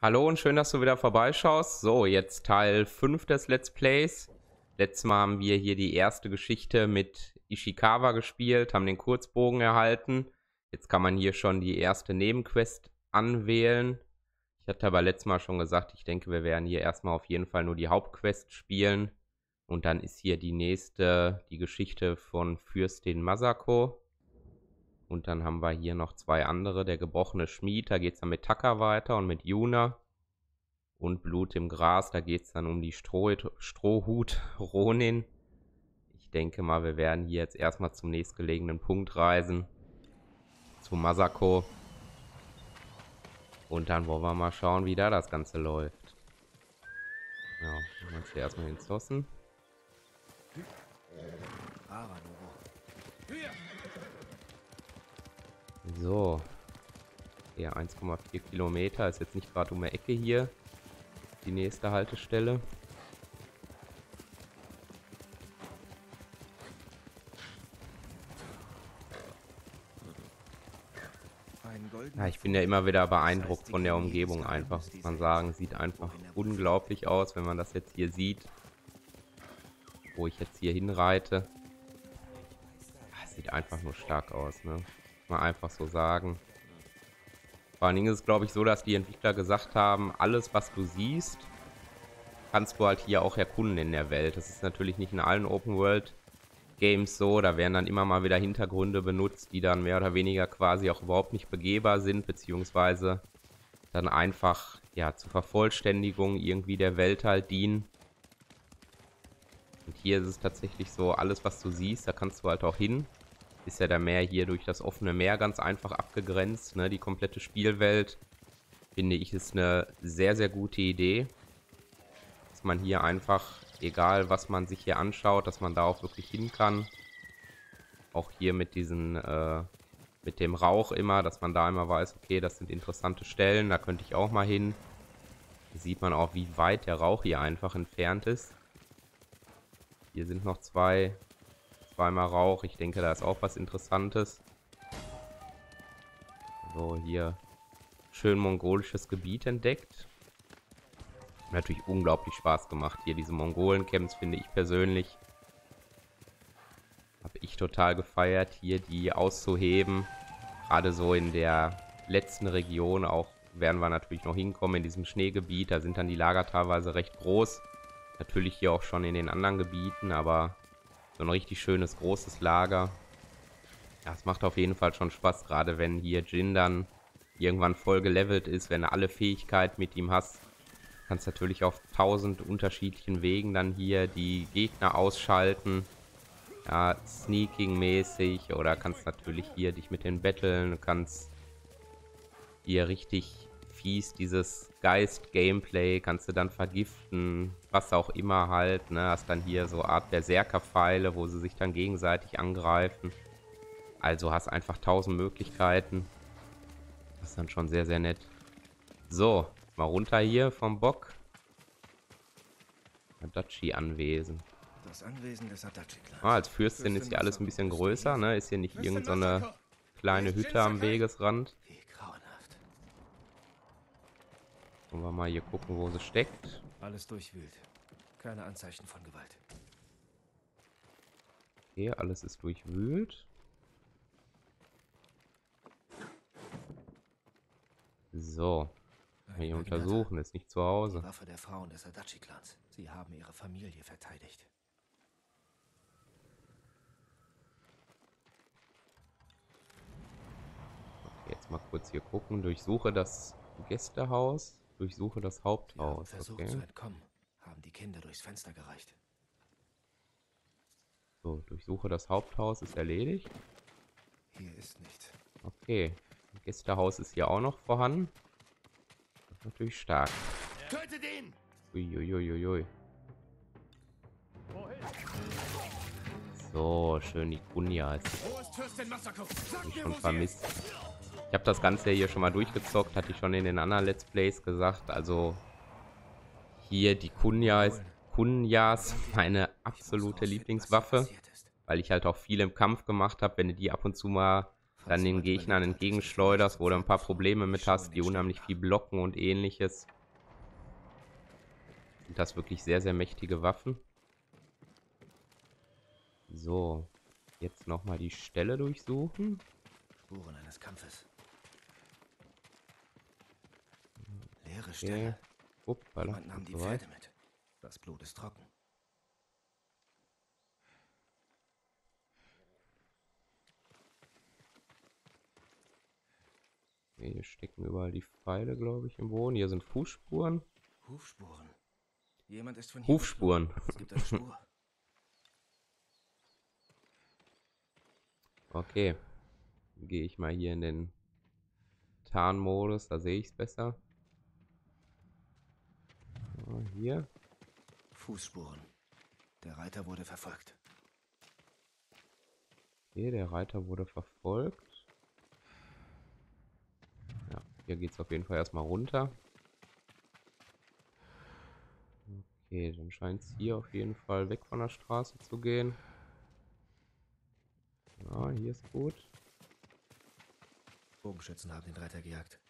Hallo und schön, dass du wieder vorbeischaust. So, jetzt Teil 5 des Let's Plays. Letztes Mal haben wir hier die erste Geschichte mit Ishikawa gespielt, haben den Kurzbogen erhalten. Jetzt kann man hier schon die erste Nebenquest anwählen. Ich hatte aber letztes Mal schon gesagt, ich denke, wir werden hier erstmal auf jeden Fall nur die Hauptquest spielen. Und dann ist hier die nächste, die Geschichte von Fürstin Masako. Und dann haben wir hier noch zwei andere. Der gebrochene Schmied, da geht es dann mit Taka weiter und mit Yuna. Und Blut im Gras, da geht es dann um die Strohhut-Ronin. Ich denke mal, wir werden hier jetzt erstmal zum nächstgelegenen Punkt reisen. Zu Masako. Und dann wollen wir mal schauen, wie da das Ganze läuft. Ja, machst du erstmal den Zossen. So, ja, 1,4 Kilometer, ist jetzt nicht gerade um die Ecke hier, die nächste Haltestelle. Ja, ich bin ja immer wieder beeindruckt von der Umgebung einfach, muss man sagen, sieht einfach unglaublich aus, wenn man das jetzt hier sieht, wo ich jetzt hier hinreite. Das sieht einfach nur stark aus, ne? Mal einfach so sagen. Vor allen Dingen ist es, glaube ich, so, dass die Entwickler gesagt haben, alles, was du siehst, kannst du halt hier auch erkunden in der Welt. Das ist natürlich nicht in allen Open-World-Games so. Da werden dann immer mal wieder Hintergründe benutzt, die dann mehr oder weniger quasi auch überhaupt nicht begehbar sind, beziehungsweise dann einfach, ja, zur Vervollständigung irgendwie der Welt halt dienen. Und hier ist es tatsächlich so, alles, was du siehst, da kannst du halt auch hin. Ist ja der Meer hier durch das offene Meer ganz einfach abgegrenzt, ne? Die komplette Spielwelt, finde ich, ist eine sehr, sehr gute Idee. Dass man hier einfach, egal was man sich hier anschaut, dass man da auch wirklich hin kann. Auch hier mit diesen, mit dem Rauch immer, dass man da immer weiß, okay, das sind interessante Stellen, da könnte ich auch mal hin. Hier sieht man auch, wie weit der Rauch hier einfach entfernt ist. Hier sind noch zweimal Rauch. Ich denke, da ist auch was Interessantes. So, hier schön mongolisches Gebiet entdeckt. Hat natürlich unglaublich Spaß gemacht. Hier diese Mongolen-Camps finde ich persönlich. Habe ich total gefeiert, hier die auszuheben. Gerade so in der letzten Region auch werden wir natürlich noch hinkommen in diesem Schneegebiet. Da sind dann die Lager teilweise recht groß. Natürlich hier auch schon in den anderen Gebieten, aber so ein richtig schönes, großes Lager. Ja, es macht auf jeden Fall schon Spaß, gerade wenn hier Jin dann irgendwann voll gelevelt ist, wenn du alle Fähigkeiten mit ihm hast. Kannst natürlich auf 1000 unterschiedlichen Wegen dann hier die Gegner ausschalten. Ja, Sneaking-mäßig, oder kannst natürlich hier dich mit den Battlen, kannst hier richtig fies dieses Geist-Gameplay, kannst du dann vergiften, was auch immer halt, ne, hast dann hier so eine Art Berserkerpfeile, wo sie sich dann gegenseitig angreifen. Also hast einfach 1000 Möglichkeiten. Das ist dann schon sehr, sehr nett. So, mal runter hier vom Bock. Adachi-Anwesen. Das Anwesen des Adachi. Ah, als Fürstin ist hier alles ein bisschen größer, ne, ist hier nicht irgendeine so eine kleine Hütte am Wegesrand. Wollen wir mal hier gucken, wo sie steckt. Alles durchwühlt. Keine Anzeichen von Gewalt. Okay, alles ist durchwühlt. So. Hier untersuchen, ist nicht zu Hause. Die Waffe der Frauen des Adachi-Clans. Sie haben ihre Familie verteidigt. Okay, jetzt mal kurz hier gucken. Durchsuche das Gästehaus. Durchsuche das Haupthaus. Versucht zu entkommen, haben die Kinder durchs Fenster gereicht. So, durchsuche das Haupthaus ist erledigt. Hier ist nichts. Okay, das Gästehaus ist hier auch noch vorhanden. Das ist natürlich stark. Tötet ihn! Uiuiuiui. So, schön die Kunja ist. Hab ich schon vermisst. Ich habe das Ganze hier schon mal durchgezockt, hatte ich schon in den anderen Let's Plays gesagt. Also hier die Kunjas, meine absolute Lieblingswaffe, weil ich halt auch viel im Kampf gemacht habe. Wenn du die ab und zu mal dann den Gegnern entgegenschleuderst, wo du ein paar Probleme mit hast, die unheimlich viel blocken und ähnliches. Sind das wirklich sehr, sehr mächtige Waffen. So, jetzt nochmal die Stelle durchsuchen. Spuren eines Kampfes. Leere Stelle. Jemand nahm die Pferde mit. Das Blut ist trocken. Okay, hier stecken überall die Pfeile, glaube ich, im Boden. Hier sind Fußspuren. Hufspuren. Jemand ist von hier. Hufspuren. Es gibt eine Spur. Okay. Gehe ich mal hier in den Tarnmodus, da sehe ich es besser. So, hier. Fußspuren. Der Reiter wurde verfolgt. Okay, der Reiter wurde verfolgt. Ja, hier geht es auf jeden Fall erstmal runter. Okay, dann scheint es hier auf jeden Fall weg von der Straße zu gehen. Ja, hier ist gut. Bogenschützen haben den Reiter gejagt.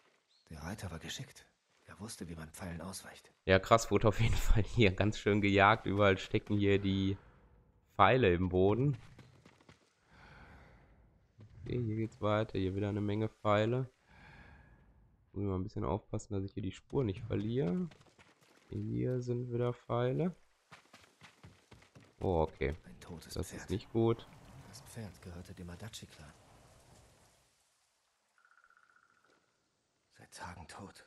Der Reiter war geschickt. Er wusste, wie man Pfeilen ausweicht. Ja, krass, wurde auf jeden Fall hier ganz schön gejagt. Überall stecken hier die Pfeile im Boden. Okay, hier geht's weiter. Hier wieder eine Menge Pfeile. Muss ich mal ein bisschen aufpassen, dass ich hier die Spur nicht verliere. Hier sind wieder Pfeile. Oh, okay. Ein totes Pferd. Das ist nicht gut. Das Pferd gehörte dem Adachi-Clan. Seit Tagen tot.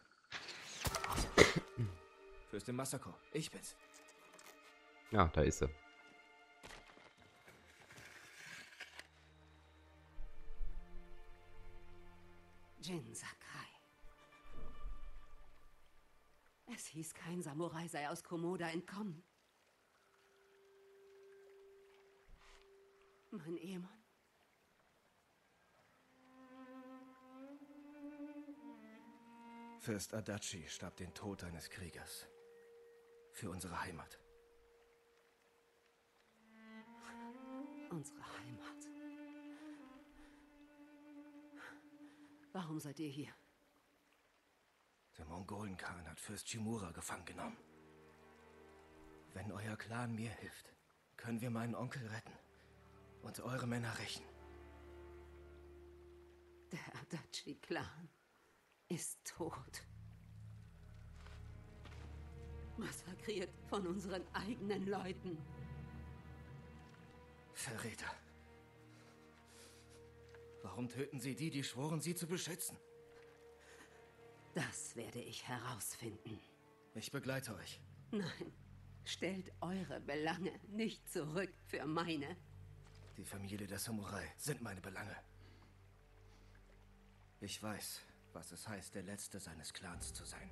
Fürstin Masako, ich bin's. Ja, da ist sie. Jin Sakai. Es hieß, kein Samurai sei aus Komoda entkommen. Mein Ehemann. Fürst Adachi starb den Tod eines Kriegers. Für unsere Heimat. Unsere Heimat. Warum seid ihr hier? Der Mongolenkhan hat Fürst Shimura gefangen genommen. Wenn euer Clan mir hilft, können wir meinen Onkel retten und eure Männer rächen. Der Adachi-Clan ist tot. Massakriert von unseren eigenen Leuten. Verräter. Warum töten sie die, die schworen, sie zu beschützen? Das werde ich herausfinden. Ich begleite euch. Nein, stellt eure Belange nicht zurück für meine. Die Familie der Samurai sind meine Belange. Ich weiß, was es heißt, der Letzte seines Clans zu sein.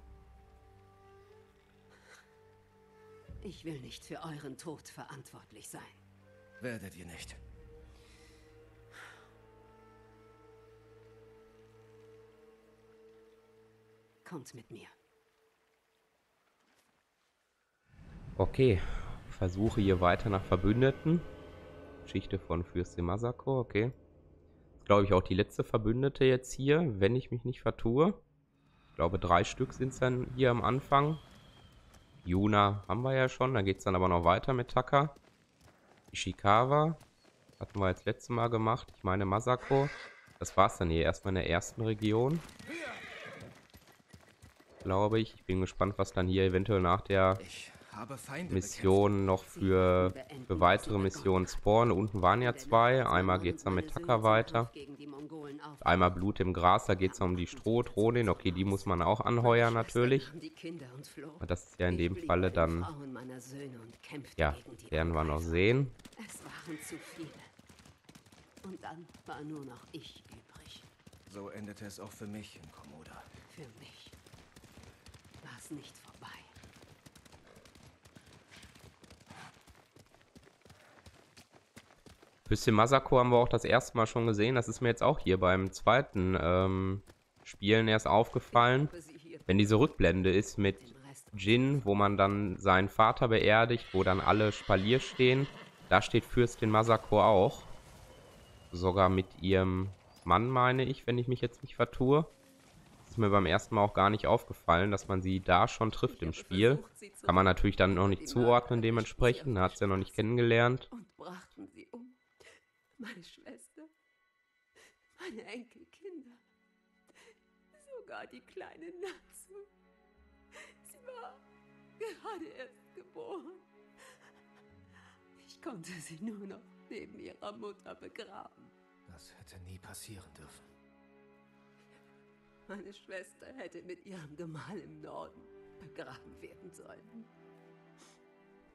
Ich will nicht für euren Tod verantwortlich sein. Werdet ihr nicht. Kommt mit mir. Okay, versuche hier weiter nach Verbündeten. Geschichte von Fürstin Masako, okay. Ist, glaube ich, auch die letzte Verbündete jetzt hier, wenn ich mich nicht vertue. Ich glaube, 3 Stück sind es dann hier am Anfang. Yuna haben wir ja schon, da geht es dann aber noch weiter mit Taka. Ishikawa hatten wir jetzt letztes Mal gemacht. Ich meine Masako. Das war's dann hier erstmal in der ersten Region. Glaube ich. Ich bin gespannt, was dann hier eventuell nach der Mission noch für weitere Missionen spawnen. Unten waren ja 2. Einmal geht es dann mit Taka weiter. Einmal Blut im Gras, da geht es um die Strohdrohnen. Okay, die muss man auch anheuern natürlich. Aber das ist ja in dem Falle dann... Ja, werden wir noch sehen. Es waren zu viele. Und dann war nur noch ich übrig. So endete es auch für mich in Komoda. Für mich. War's nicht vorbei. Fürstin Masako haben wir auch das erste Mal schon gesehen. Das ist mir jetzt auch hier beim zweiten Spielen erst aufgefallen. Wenn diese Rückblende ist mit Jin, wo man dann seinen Vater beerdigt, wo dann alle Spalier stehen, da steht Fürstin Masako auch. Sogar mit ihrem Mann, meine ich, wenn ich mich jetzt nicht vertue. Ist mir beim ersten Mal auch gar nicht aufgefallen, dass man sie da schon trifft im Spiel. Kann man natürlich dann noch nicht zuordnen dementsprechend, hat es ja noch nicht kennengelernt. Und brachten sie um. Meine Schwester, meine Enkelkinder, sogar die kleine Natsu. Sie war gerade erst geboren. Ich konnte sie nur noch neben ihrer Mutter begraben. Das hätte nie passieren dürfen. Meine Schwester hätte mit ihrem Gemahl im Norden begraben werden sollen.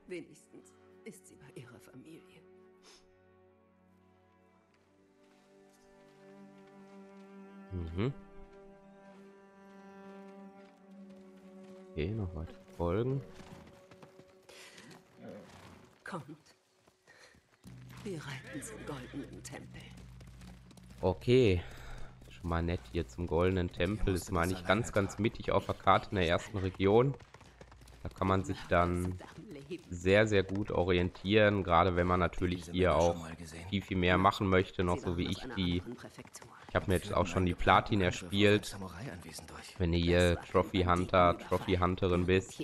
Wenigstens ist sie bei ihrer Familie. Mhm. Okay, noch weiter folgen. Kommt. Wir reiten zum goldenen Tempel. Okay. Schon mal nett hier zum goldenen Tempel. Ist mal nicht ganz mittig auf der Karte in der ersten Region. Da kann man sich dann sehr gut orientieren. Gerade wenn man natürlich hier auch viel mehr machen möchte. Noch so wie ich die... Ich habe mir jetzt auch schon die Platin erspielt. Wenn ihr hier Trophy Hunter, Trophy Hunterin bist,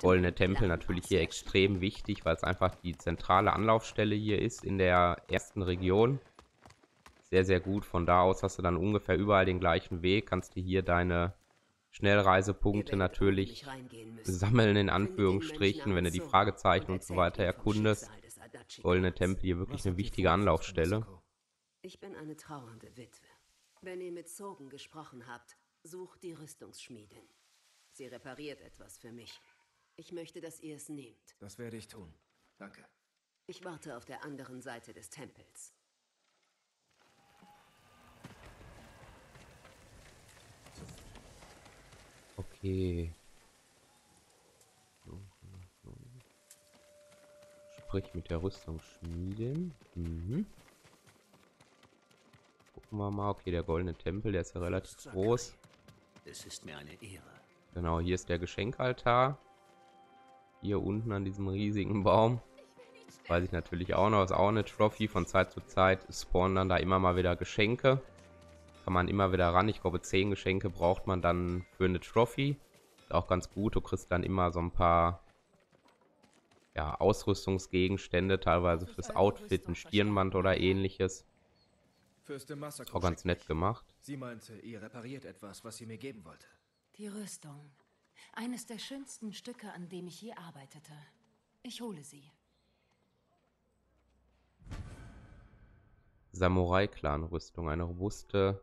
goldene Tempel natürlich hier extrem wichtig, weil es einfach die zentrale Anlaufstelle hier ist in der ersten Region. Sehr gut. Von da aus hast du dann ungefähr überall den gleichen Weg. Kannst du hier deine Schnellreisepunkte natürlich sammeln, in Anführungsstrichen, wenn du die Fragezeichen und so weiter erkundest. Goldene Tempel hier wirklich eine wichtige Anlaufstelle. Ich bin eine trauernde Witwe. Wenn ihr mit Sogen gesprochen habt, sucht die Rüstungsschmiedin. Sie repariert etwas für mich. Ich möchte, dass ihr es nehmt. Das werde ich tun. Danke. Ich warte auf der anderen Seite des Tempels. Okay. Sprich mit der Rüstungsschmiedin. Mhm. Gucken wir mal. Okay, der goldene Tempel, der ist ja relativ groß. Es ist mir eine Ehre. Genau, hier ist der Geschenkaltar. Hier unten an diesem riesigen Baum. Weiß ich natürlich auch noch, ist auch eine Trophy. Von Zeit zu Zeit spawnen dann da immer mal wieder Geschenke. Kann man immer wieder ran. Ich glaube, 10 Geschenke braucht man dann für eine Trophy. Ist auch ganz gut. Du kriegst dann immer so ein paar Ausrüstungsgegenstände, teilweise fürs Outfit, ein Stirnband oder ähnliches. Fürstin Masako, auch ganz nett gemacht. Sie meinte, ihr repariert etwas, was sie mir geben wollte. Die Rüstung. Eines der schönsten Stücke, an dem ich je arbeitete. Ich hole sie. Samurai-Clan-Rüstung. Eine robuste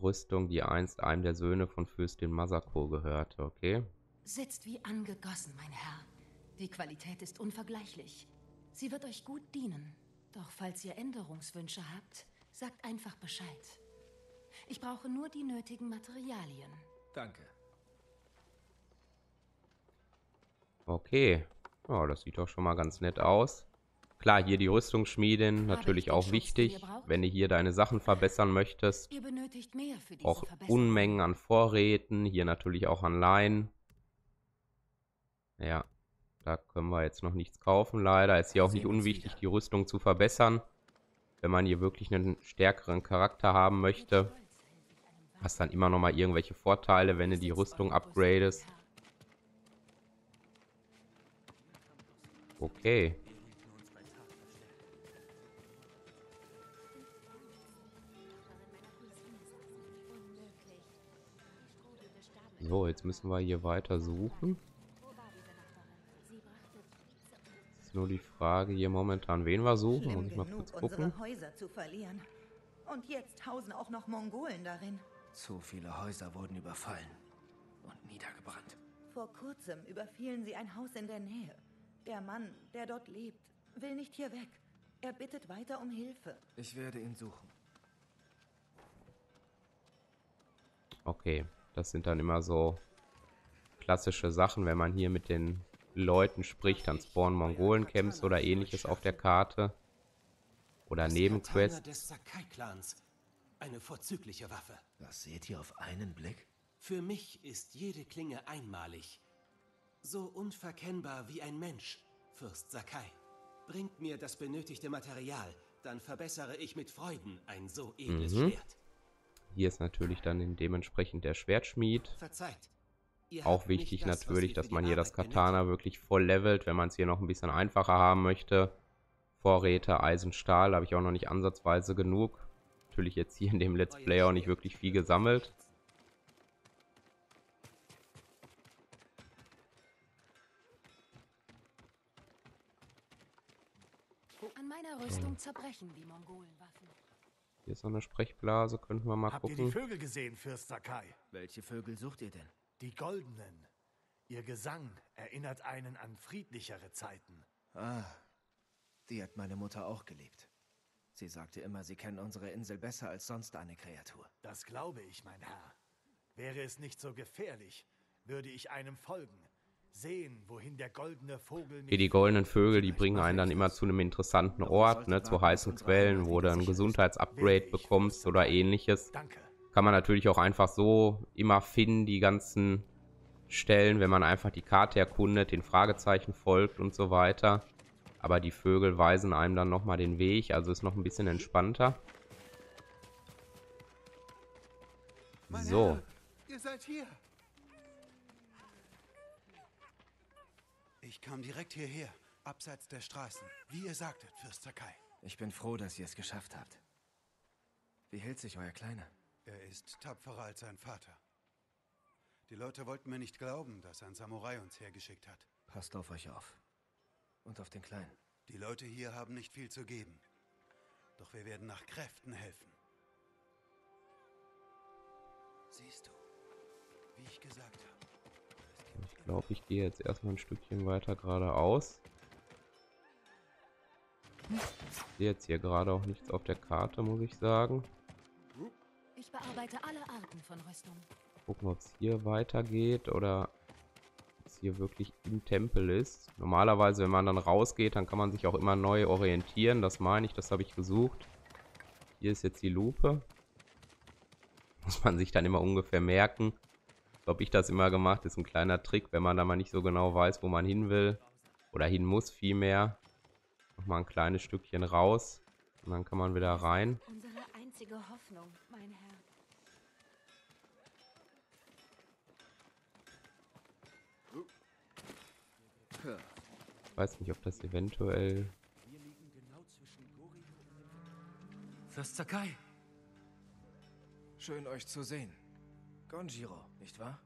Rüstung, die einst einem der Söhne von Fürstin Masako gehörte. Okay. Sitzt wie angegossen, mein Herr. Die Qualität ist unvergleichlich. Sie wird euch gut dienen. Doch falls ihr Änderungswünsche habt, sagt einfach Bescheid. Ich brauche nur die nötigen Materialien. Danke. Okay. Ja, das sieht doch schon mal ganz nett aus. Klar, hier die Rüstungsschmiedin, natürlich auch wichtig, wenn du hier deine Sachen verbessern möchtest. Ihr benötigt mehr für diese Verbesserung. Auch Unmengen an Vorräten, hier natürlich auch an Leinen. Ja. Da können wir jetzt noch nichts kaufen, leider. Ist hier auch nicht unwichtig, die Rüstung zu verbessern. Wenn man hier wirklich einen stärkeren Charakter haben möchte, hast dann immer noch mal irgendwelche Vorteile, wenn du die Rüstung upgradest. Okay. So, jetzt müssen wir hier weiter suchen. Nur die Frage hier momentan, wen wir suchen. Muss ich mal kurz gucken. Häuser zu verlieren. Und jetzt hausen auch noch Mongolen darin. Zu viele Häuser wurden überfallen und niedergebrannt. Vor kurzem überfielen sie ein Haus in der Nähe. Der Mann, der dort lebt, will nicht hier weg. Er bittet weiter um Hilfe. Ich werde ihn suchen. Okay, das sind dann immer so klassische Sachen, wenn man hier mit den Leuten spricht, dann spawnen Mongolen-Camps oder ähnliches auf der Karte. Oder Nebenquests. Des Sakai-Clans. Eine vorzügliche Waffe. Das seht ihr auf einen Blick? Für mich ist jede Klinge einmalig. So unverkennbar wie ein Mensch, Fürst Sakai. Bringt mir das benötigte Material dann verbessere ich mit Freuden ein so edles Schwert. Hier ist natürlich dann dementsprechend der Schwertschmied. Verzeiht. Auch wichtig das, natürlich, dass man hier das Katana wirklich voll levelt, wenn man es hier noch ein bisschen einfacher haben möchte. Vorräte, Eisen, Stahl, habe ich auch noch nicht ansatzweise genug. Natürlich jetzt hier in dem Let's Play auch nicht wirklich viel gesammelt. An meiner Rüstung zerbrechen die Mongolenwaffen. Hier ist noch eine Sprechblase, könnten wir mal gucken. Habt ihr die Vögel gesehen, Fürst Sakai? Welche Vögel sucht ihr denn? Die Goldenen. Ihr Gesang erinnert einen an friedlichere Zeiten. Ah, die hat meine Mutter auch geliebt. Sie sagte immer, sie kennen unsere Insel besser als sonst eine Kreatur. Das glaube ich, mein Herr. Wäre es nicht so gefährlich, würde ich einem folgen. Sehen, wohin der goldene Vogel... Hier die goldenen Vögel, die bringen einen dann immer zu einem interessanten Ort, ne, zu heißen Quellen, wo du ein Gesundheitsupgrade bekommst oder ähnliches. Danke. Kann man natürlich auch einfach so immer finden, die ganzen Stellen, wenn man einfach die Karte erkundet, den Fragezeichen folgt und so weiter. Aber die Vögel weisen einem dann nochmal den Weg, also ist noch ein bisschen entspannter. So. Herr, ihr seid hier. Ich kam direkt hierher, abseits der Straßen, wie ihr sagtet, Fürst Sakai. Ich bin froh, dass ihr es geschafft habt. Wie hält sich euer Kleiner? Er ist tapferer als sein Vater. Die Leute wollten mir nicht glauben, dass ein Samurai uns hergeschickt hat. Passt auf euch auf. Und auf den Kleinen. Die Leute hier haben nicht viel zu geben. Doch wir werden nach Kräften helfen. Siehst du, wie ich gesagt habe. Ich glaube, ich gehe jetzt erstmal ein Stückchen weiter geradeaus. Ich sehe jetzt hier gerade auch nichts auf der Karte, muss ich sagen. Ich bearbeite alle Arten von Rüstung. Gucken, ob es hier weitergeht oder ob es hier wirklich im Tempel ist. Normalerweise, wenn man dann rausgeht, dann kann man sich auch immer neu orientieren. Das meine ich, das habe ich gesucht. Hier ist jetzt die Lupe. Muss man sich dann immer ungefähr merken. So habe ich das immer gemacht. Ist ein kleiner Trick, wenn man da mal nicht so genau weiß, wo man hin will. Oder hin muss vielmehr. Nochmal ein kleines Stückchen raus. Und dann kann man wieder rein. Unsere einzige Hoffnung, mein Herr. Ich weiß nicht, ob das eventuell... Wir liegen genau zwischen Gori und... Fürst Sakai! Schön, euch zu sehen. Gonjiro, nicht wahr?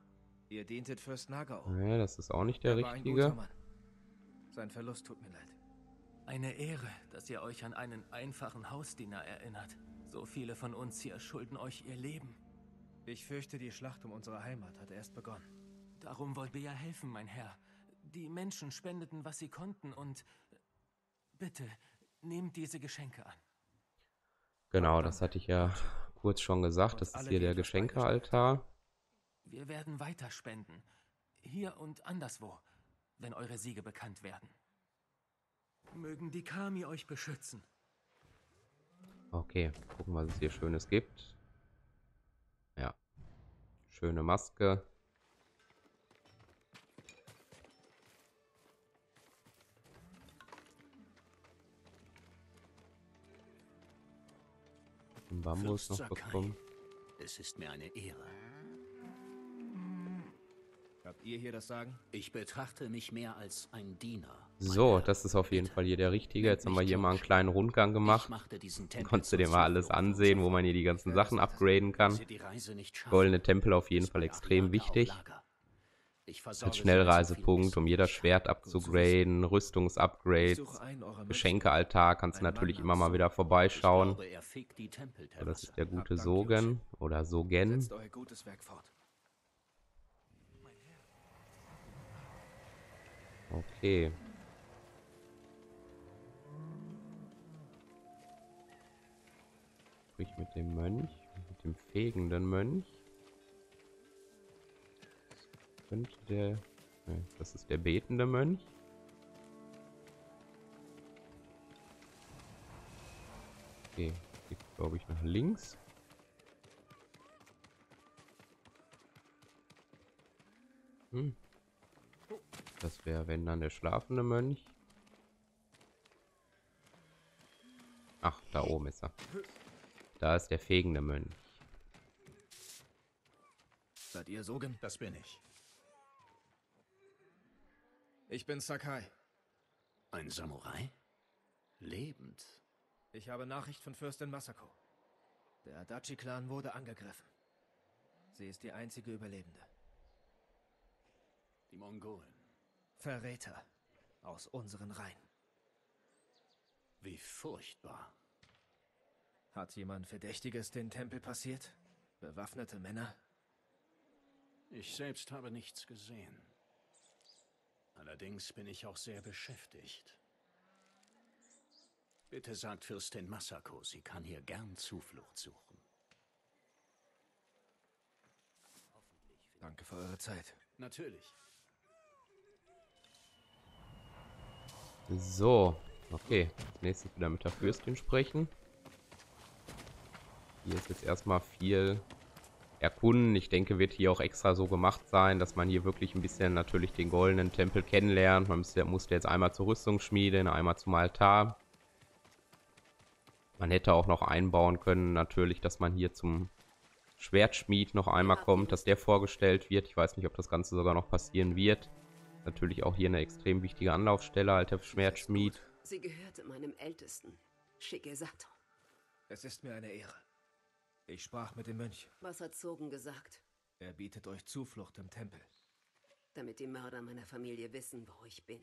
Ihr dientet Fürst Nagao. Nee, das ist auch nicht der richtige. Ein guter Mann. Sein Verlust tut mir leid. Eine Ehre, dass ihr euch an einen einfachen Hausdiener erinnert. So viele von uns hier schulden euch ihr Leben. Ich fürchte, die Schlacht um unsere Heimat hat erst begonnen. Darum wollt ihr ja helfen, mein Herr. Die Menschen spendeten, was sie konnten und... Bitte, nehmt diese Geschenke an. Genau, das hatte ich ja kurz schon gesagt. Das ist hier der Geschenkealtar. Wir werden weiter spenden. Hier und anderswo, wenn eure Siege bekannt werden. Mögen die Kami euch beschützen. Okay, gucken, was es hier Schönes gibt. Ja. Schöne Maske. Den Bambus noch bekommen. Es ist mir eine Ehre. Habt ihr hier das Sagen? Ich betrachte mich mehr als ein Diener. So, das ist auf jeden Fall hier der richtige. Jetzt haben wir hier mal einen kleinen Rundgang gemacht. Konntest du dir mal alles ansehen, wo man hier die ganzen Sachen upgraden kann. Goldene Tempel auf jeden Fall extrem wichtig. Als Schnellreisepunkt, um jeder Schwert abzugraden, Rüstungsupgrades, Geschenkealtar, kannst du natürlich immer mal wieder vorbeischauen. So, das ist der gute Sogen oder Sogen. Okay. Sprich mit dem Mönch, mit dem fegenden Mönch. Das könnte der... Nein, das ist der betende Mönch. Okay, geht glaube ich nach links. Das wäre, wenn, dann der schlafende Mönch. Ach, da oben ist er. Da ist der fegende Mönch. Seid ihr Sogen? Das bin ich. Ich bin Sakai. Ein Samurai? Lebend. Ich habe Nachricht von Fürstin Masako. Der Adachi-Clan wurde angegriffen. Sie ist die einzige Überlebende. Die Mongolen. Verräter. Aus unseren Reihen. Wie furchtbar. Hat jemand Verdächtiges den Tempel passiert? Bewaffnete Männer? Ich selbst habe nichts gesehen. Allerdings bin ich auch sehr beschäftigt. Bitte sagt Fürstin Masako, sie kann hier gern Zuflucht suchen. Danke für eure Zeit. Natürlich. So, okay. Als nächstes wieder mit der Fürstin sprechen. Hier ist jetzt erstmal viel erkunden. Ich denke, wird hier auch extra so gemacht sein, dass man hier wirklich ein bisschen natürlich den goldenen Tempel kennenlernt. Man musste jetzt einmal zur Rüstungsschmiede, einmal zum Altar. Man hätte auch noch einbauen können, natürlich, dass man hier zum Schwertschmied noch einmal kommt, dass der vorgestellt wird. Ich weiß nicht, ob das Ganze sogar noch passieren wird. Natürlich auch hier eine extrem wichtige Anlaufstelle, alter Schwertschmied. Sie gehörte meinem Ältesten, Shigesato. Es ist mir eine Ehre. Ich sprach mit dem Mönch. Was hat Sogen gesagt? Er bietet euch Zuflucht im Tempel. Damit die Mörder meiner Familie wissen, wo ich bin.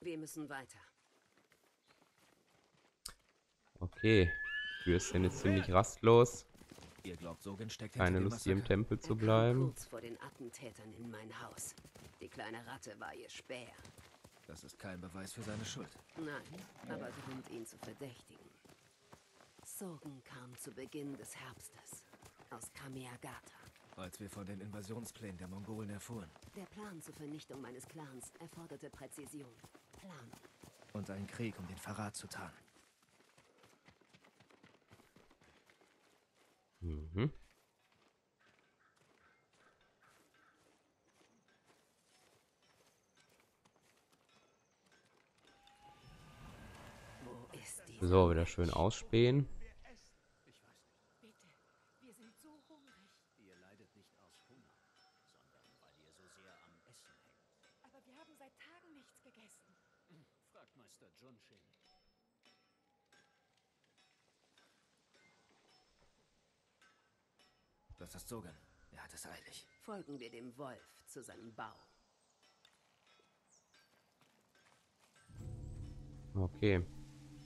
Wir müssen weiter. Okay. Fürstin ist ziemlich rastlos. Ihr glaubt, Sogen steckt hinter dem Massaker? Keine Lust, hier im Tempel zu bleiben. Er kam kurz vor den Attentätern in mein Haus. Die kleine Ratte war ihr Späher. Das ist kein Beweis für seine Schuld. Nein, aber Grund, ihn zu verdächtigen. Sogen kam zu Beginn des Herbstes aus Kameagata. Als wir von den Invasionsplänen der Mongolen erfuhren. Der Plan zur Vernichtung meines Clans erforderte Präzision, Planung. Und einen Krieg, um den Verrat zu tarnen. Mhm. So, wieder schön ausspähen. Das ist Sogen. Er hat es eilig. Folgen wir dem Wolf zu seinem Bau. Okay.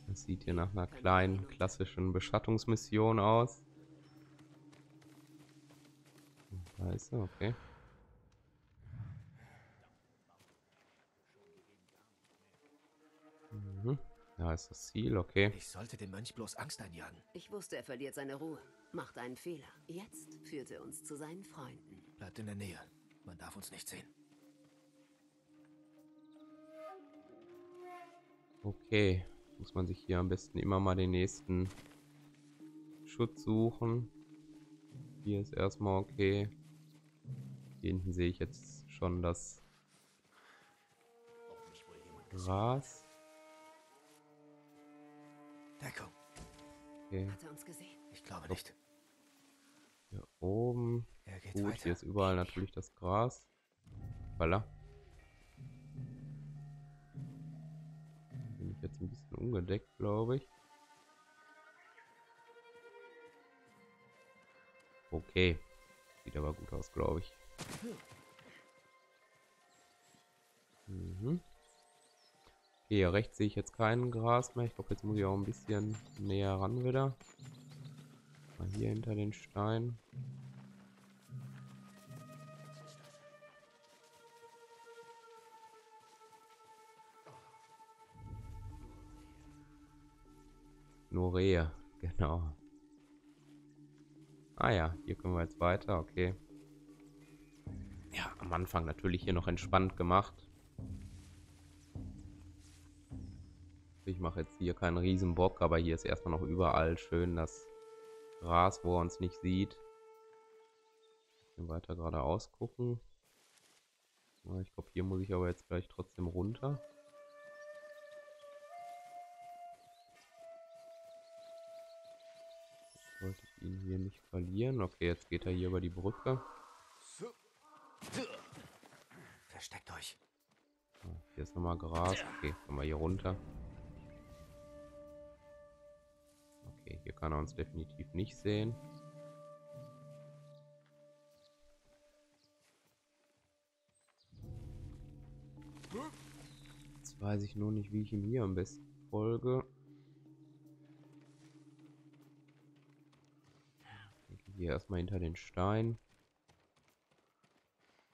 Das sieht hier nach einer kleinen, klassischen Beschattungsmission aus. Weißt du, okay. Mhm. Da ist das Ziel, okay. Ich sollte dem Mönch bloß Angst einjagen. Ich wusste, er verliert seine Ruhe. Macht einen Fehler. Jetzt führt er uns zu seinen Freunden. Bleibt in der Nähe. Man darf uns nicht sehen. Okay. Muss man sich hier am besten immer mal den nächsten Schutz suchen. Hier ist erstmal okay. Hier hinten sehe ich jetzt schon das Gras. Okay. Hat er uns gesehen? Ich glaube nicht. Hier oben. Gut, hier ist überall natürlich das Gras. Voilà. Jetzt ein bisschen ungedeckt, glaube ich. Okay. Sieht aber gut aus, glaube ich. Mhm. Okay, hier rechts sehe ich jetzt kein Gras mehr. Ich glaube, jetzt muss ich auch ein bisschen näher ran wieder. Mal hier hinter den Stein. Nur Rehe, genau. Ah ja, hier können wir jetzt weiter, okay. Ja, am Anfang natürlich hier noch entspannt gemacht. Ich mache jetzt hier keinen Riesenbock, aber hier ist erstmal noch überall schön das Gras, wo er uns nicht sieht. Weiter geradeaus gucken. Ich glaube, hier muss ich aber jetzt gleich trotzdem runter. Wollte ich ihn hier nicht verlieren. Okay, jetzt geht er hier über die Brücke. Versteckt euch. So, hier ist nochmal Gras. Okay, kommen wir hier runter. Okay, hier kann er uns definitiv nicht sehen. Jetzt weiß ich nur nicht, wie ich ihm hier am besten folge. Ich gehe erstmal hinter den Stein.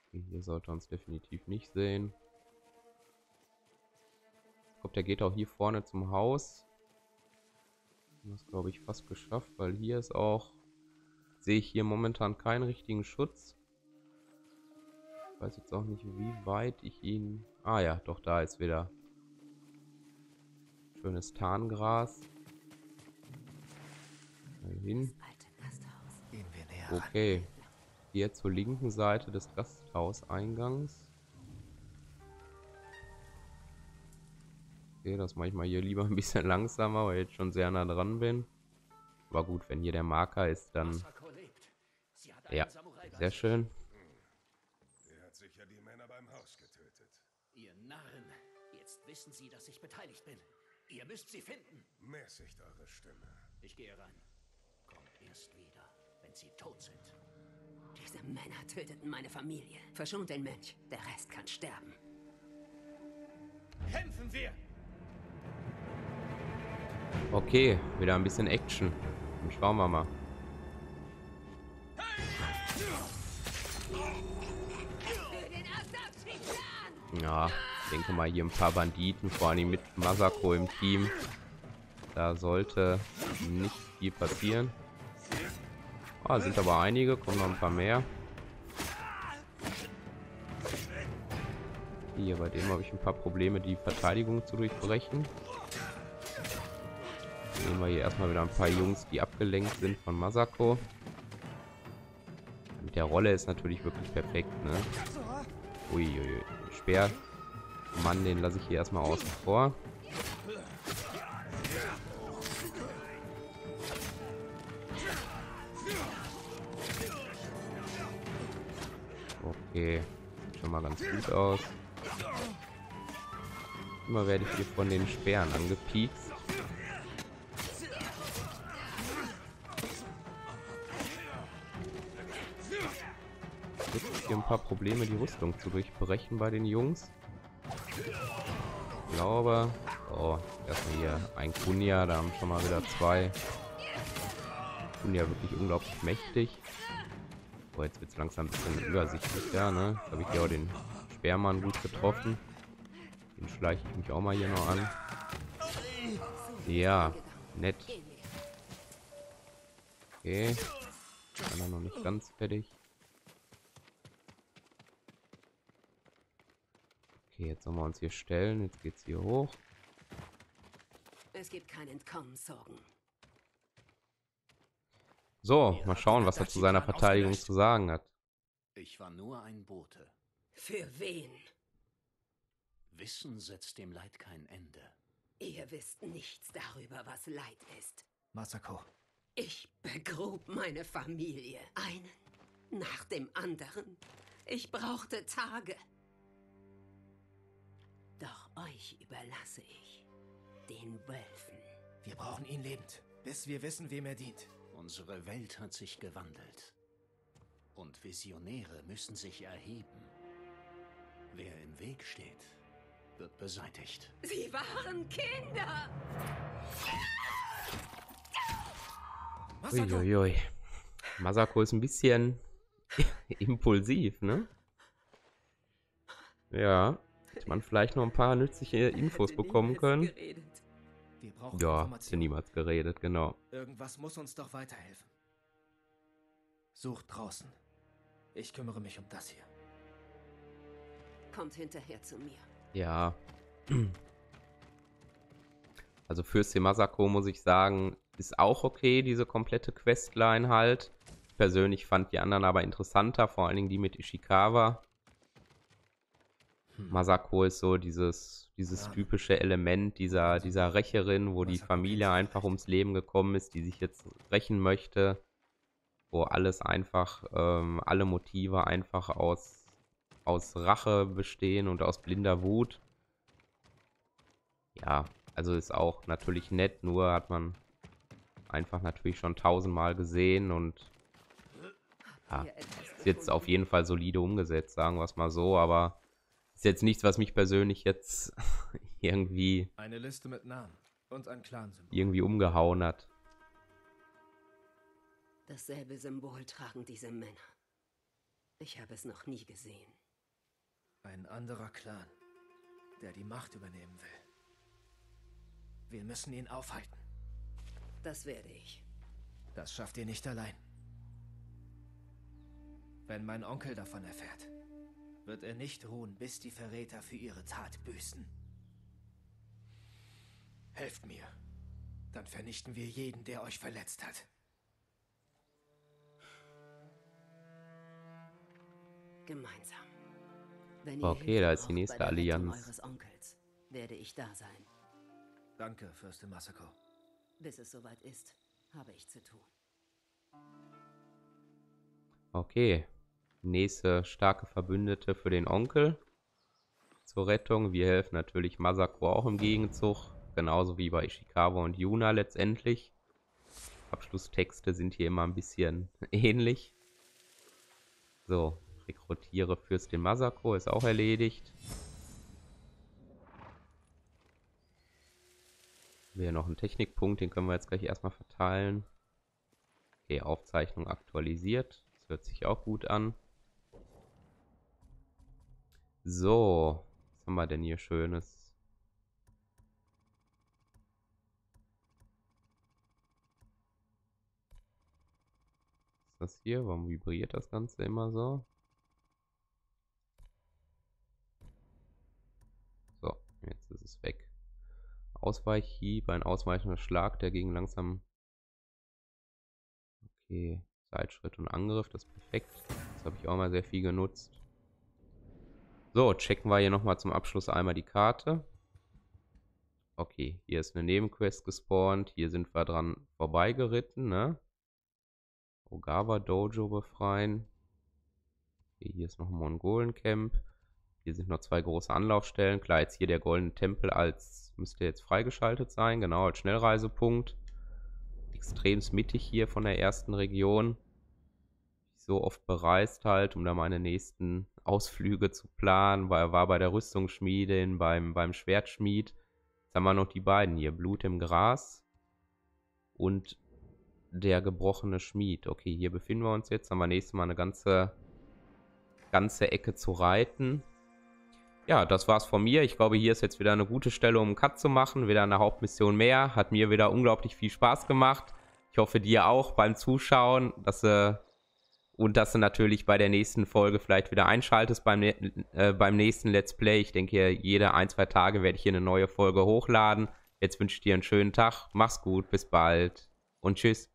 Okay, hier sollte er uns definitiv nicht sehen. Ich glaube, der geht auch hier vorne zum Haus. Das glaube ich fast geschafft, weil hier ist auch, sehe ich hier momentan keinen richtigen Schutz. Ich weiß jetzt auch nicht, wie weit ich ihn... Ah ja, doch, da ist wieder schönes Tarngras. Dahin. Okay, hier zur linken Seite des Gasthauseingangs. Okay, das mache ich mal hier lieber ein bisschen langsamer, weil ich jetzt schon sehr nah dran bin. Aber gut, wenn hier der Marker ist, dann... Ja, sehr schön. Er hat sicher die Männer beim Haus getötet. Ihr Narren, jetzt wissen Sie, dass ich beteiligt bin. Ihr müsst sie finden. Mäßigt eure Stimme. Ich gehe rein. Kommt erst wieder, wenn sie tot sind. Diese Männer töteten meine Familie. Verschont den Mönch, der Rest kann sterben. Kämpfen wir! Okay, wieder ein bisschen Action. Dann schauen wir mal. Ja, ich denke mal hier ein paar Banditen, vor allem mit Masako im Team. Da sollte nicht viel passieren. Ah, sind aber einige, kommen noch ein paar mehr. Hier, bei dem habe ich ein paar Probleme, die Verteidigung zu durchbrechen. Nehmen wir hier erstmal wieder ein paar Jungs, die abgelenkt sind von Masako. Mit der Rolle ist natürlich wirklich perfekt, ne? Uiuiui, Speer. Mann, den lasse ich hier erstmal außen vor. Okay, sieht schon mal ganz gut aus. Immer werde ich hier von den Speeren angepiekst. Ein paar Probleme, die Rüstung zu durchbrechen bei den Jungs. Ich glaube... Oh, erstmal hier ein Kunia, da haben schon mal wieder zwei. Kunia wirklich unglaublich mächtig. Oh, jetzt wird es langsam ein bisschen übersichtlicher, ne? Jetzt habe ich hier auch den Speermann gut getroffen. Den schleiche ich mich auch mal hier noch an. Ja, nett. Okay. Einer noch nicht ganz fertig. Okay, jetzt sollen wir uns hier stellen. Jetzt geht's hier hoch. Es gibt kein Entkommen, Sorgen. So, mal schauen, was er zu seiner Verteidigung zu sagen hat. Ich war nur ein Bote. Für wen? Wissen setzt dem Leid kein Ende. Ihr wisst nichts darüber, was Leid ist. Masako. Ich begrub meine Familie. Einen nach dem anderen. Ich brauchte Tage. Doch euch überlasse ich den Wölfen. Wir brauchen ihn lebend, bis wir wissen, wem er dient. Unsere Welt hat sich gewandelt. Und Visionäre müssen sich erheben. Wer im Weg steht, wird beseitigt. Sie waren Kinder! Masako, uiuiui. Masako ist ein bisschen impulsiv, ne? Ja. Hätte man vielleicht noch ein paar nützliche Infos bekommen können. Ja, hätte niemals geredet, genau. Irgendwas muss uns doch weiterhelfen. Sucht draußen. Ich kümmere mich um das hier. Kommt hinterher zu mir. Ja. Also für Masako muss ich sagen, ist auch okay, diese komplette Questline halt. Ich persönlich fand die anderen aber interessanter, vor allen Dingen die mit Ishikawa. Masako ist so dieses typische Element dieser Rächerin, wo die Familie einfach ums Leben gekommen ist, die sich jetzt rächen möchte, wo alles einfach, alle Motive einfach aus Rache bestehen und aus blinder Wut. Ja, also ist auch natürlich nett, nur hat man einfach natürlich schon 1000-mal gesehen und ja, ist jetzt auf jeden Fall solide umgesetzt, sagen wir es mal so, aber ist jetzt nichts, was mich persönlich jetzt irgendwie eine Liste mit Namen und ein Clan-Symbol irgendwie umgehauen hat. Dasselbe Symbol tragen diese Männer. Ich habe es noch nie gesehen. Ein anderer Clan, der die Macht übernehmen will. Wir müssen ihn aufhalten. Das werde ich. Das schafft ihr nicht allein. Wenn mein Onkel davon erfährt, wird er nicht ruhen, bis die Verräter für ihre Tat büßen. Helft mir, dann vernichten wir jeden, der euch verletzt hat. Gemeinsam. Wenn ihr okay, da ist die nächste Allianz eures Onkels, werde ich da sein. Danke, Fürstin Masako. Bis es soweit ist, habe ich zu tun. Okay. Nächste starke Verbündete für den Onkel zur Rettung. Wir helfen natürlich Masako auch im Gegenzug. Genauso wie bei Ishikawa und Yuna letztendlich. Abschlusstexte sind hier immer ein bisschen ähnlich. So, rekrutiere Fürstin Masako, ist auch erledigt. Wir haben noch einen Technikpunkt, den können wir jetzt gleich erstmal verteilen. Okay, Aufzeichnung aktualisiert. Das hört sich auch gut an. So, was haben wir denn hier Schönes? Was ist das hier? Warum vibriert das Ganze immer so? So, jetzt ist es weg. Ausweichhieb, ein ausweichender Schlag, der gegen langsam... Okay, Seitschritt und Angriff, das ist perfekt. Das habe ich auch mal sehr viel genutzt. So, checken wir hier nochmal zum Abschluss einmal die Karte. Okay, hier ist eine Nebenquest gespawnt. Hier sind wir dran vorbeigeritten, ne? Ogawa Dojo befreien. Okay, hier ist noch ein Mongolencamp. Hier sind noch zwei große Anlaufstellen. Klar, jetzt hier der Goldene Tempel als, müsste jetzt freigeschaltet sein, genau, als Schnellreisepunkt. Extrem mittig hier von der ersten Region. So oft bereist halt, um da meine nächsten Ausflüge zu planen, weil er war bei der Rüstungsschmiedin, beim Schwertschmied. Jetzt haben wir noch die beiden hier, Blut im Gras und der gebrochene Schmied. Okay, hier befinden wir uns jetzt, haben wir nächstes Mal eine ganze Ecke zu reiten. Ja, das war's von mir. Ich glaube, hier ist jetzt wieder eine gute Stelle, um einen Cut zu machen. Wieder eine Hauptmission mehr. Hat mir wieder unglaublich viel Spaß gemacht. Ich hoffe, dir auch beim Zuschauen, dass du natürlich bei der nächsten Folge vielleicht wieder einschaltest beim nächsten Let's Play. Ich denke, jede 1-2 Tage werde ich hier eine neue Folge hochladen. Jetzt wünsche ich dir einen schönen Tag. Mach's gut, bis bald und tschüss.